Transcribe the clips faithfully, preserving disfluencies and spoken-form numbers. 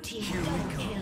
Blue team double kill.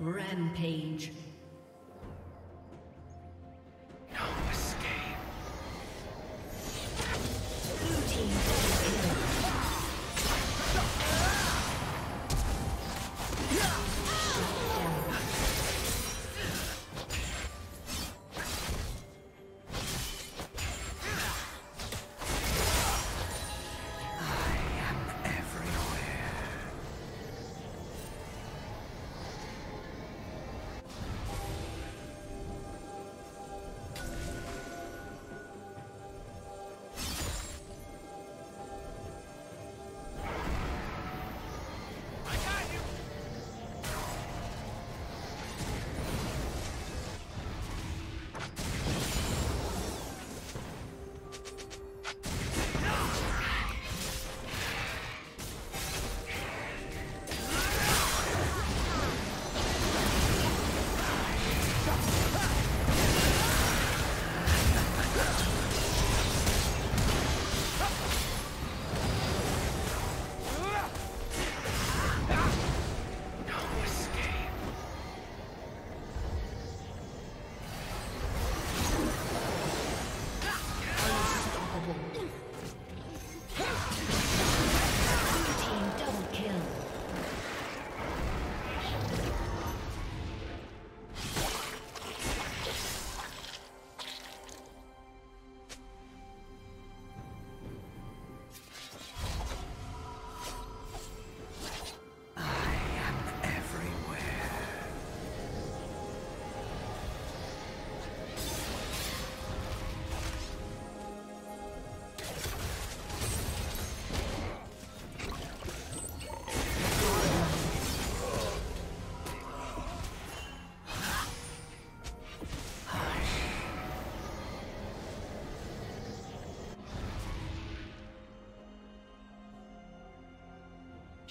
Rampage.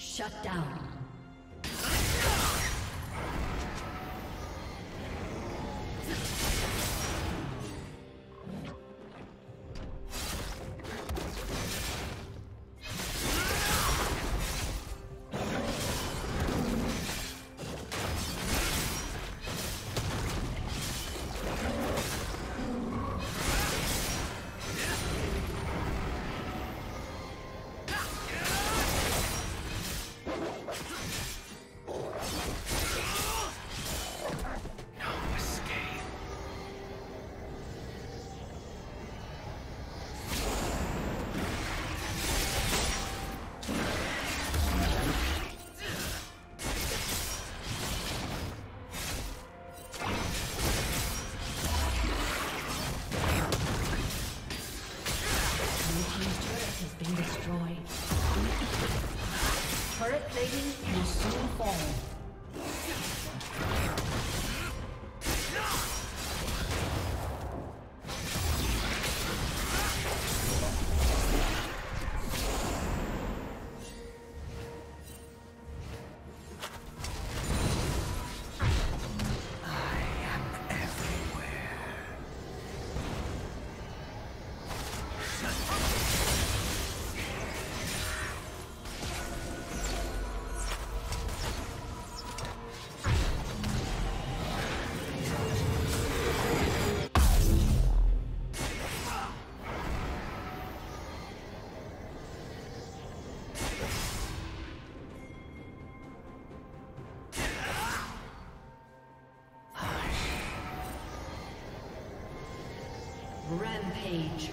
Shut down. Rampage.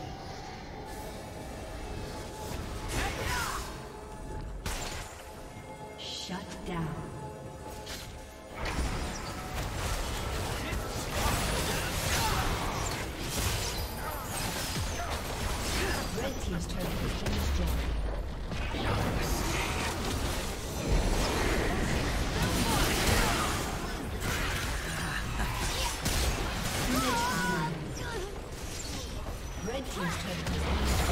Shut down. Red team's turret has been destroyed. Red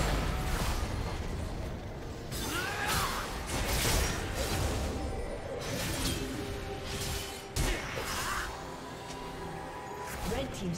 team's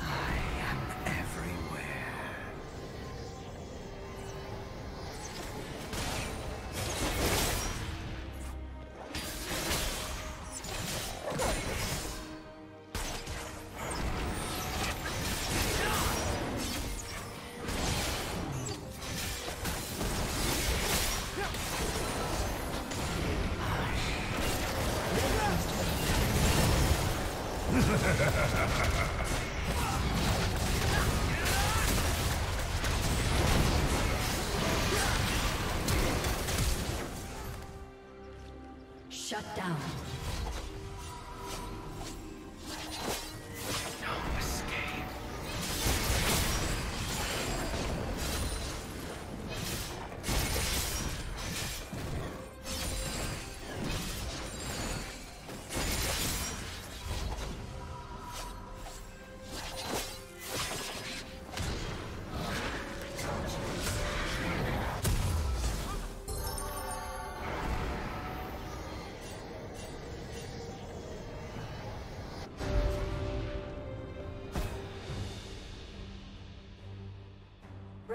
I am everywhere. Shut down. No escape.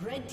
Red